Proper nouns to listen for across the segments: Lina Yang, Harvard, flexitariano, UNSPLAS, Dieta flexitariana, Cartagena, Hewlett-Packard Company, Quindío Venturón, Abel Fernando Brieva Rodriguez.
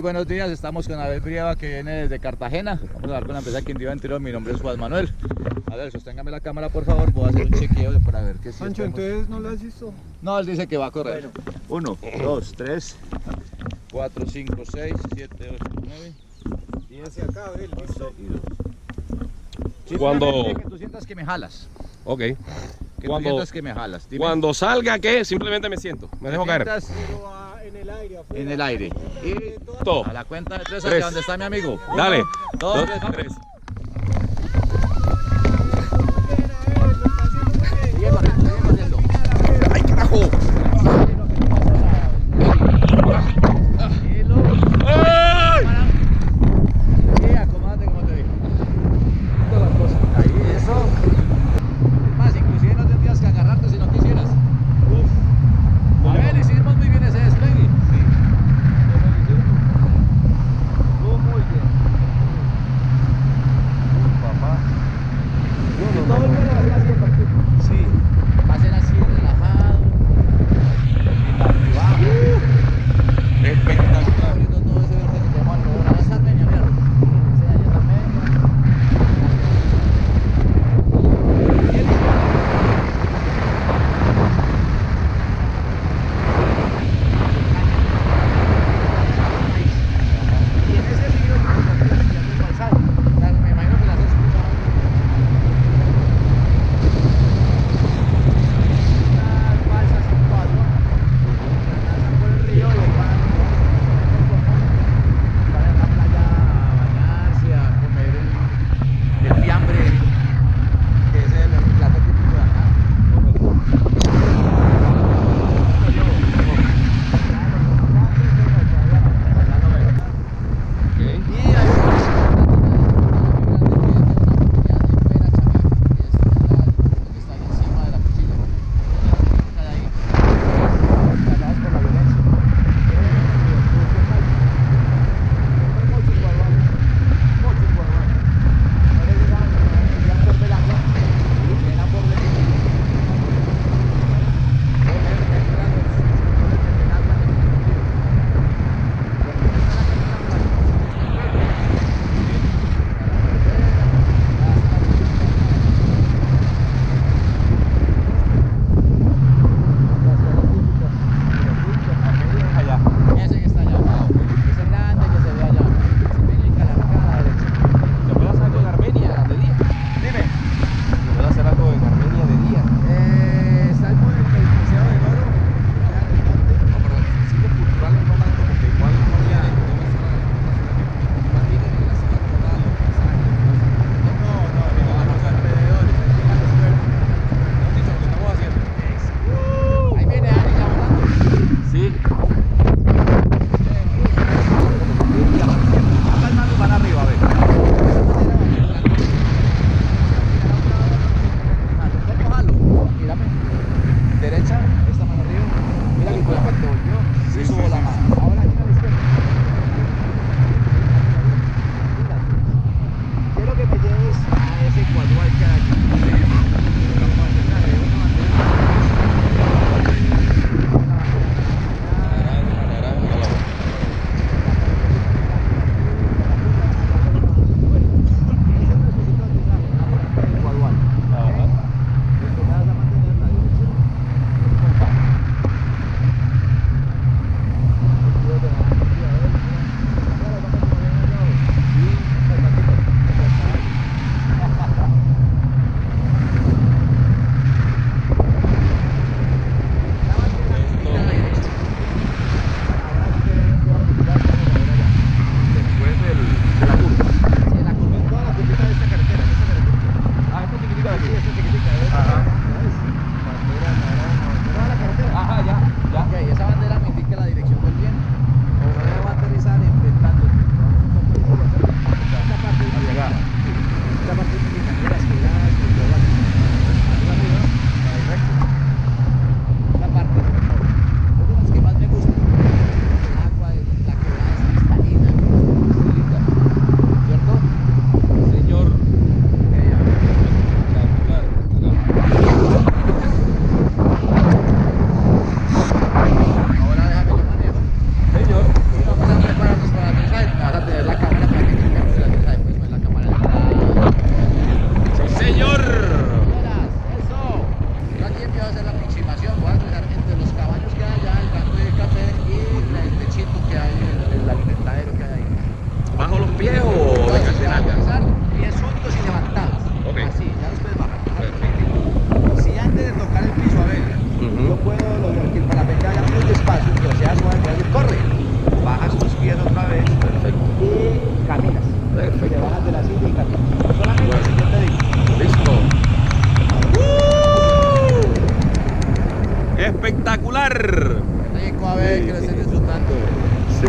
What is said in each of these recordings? Buenos días, estamos con Abel Brieva, que viene desde Cartagena. Vamos a hablar con la empresa Quindío Venturón. Mi nombre es Juan Manuel. A ver, sosténgame la cámara, por favor. Voy a hacer un chequeo para ver qué es. Pancho, entonces no lo has visto. No, él dice que va a correr. Bueno. 1, 2, 3, 4, 5, 6, 7, 8, 9, 10 hacia acá, Abel. Listo. Cuando tú sientas que me jalas. Ok. Cuando salga, ¿qué? Simplemente me siento. Me dejo caer. En el aire. Y todo. A la cuenta de tres hacia donde está mi amigo. Dale. 2, 3. ¡Ay, carajo! ¡Ay! Sí, acomódate como te digo. Todas las cosas. Ahí, eso. Más, inclusive no tendrías que agarrarte si no quisieras. Uf. A ver, hicimos muy bien ese despegue. Todo el mundo las que sí. lugar. Rico, a ver, que lo estoy disfrutando. Sí.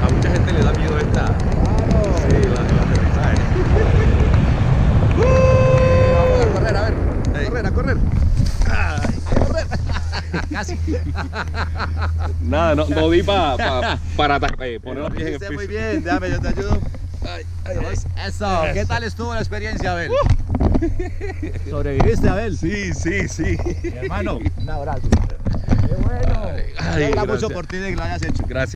A mucha gente le da miedo esta. Claro. Sí, la aterrizaje. Vamos a correr, a ver. A correr. Ay, a correr. Casi. Nada, no di para poner los pies en el piso. Muy bien, déjame, yo te ayudo. Eso, ¿qué tal estuvo la experiencia, Abel? ¿Sobreviviste, Abel? Sí. Mi hermano, un abrazo. Qué bueno. Te habla mucho por ti de que lo hayas hecho. Gracias.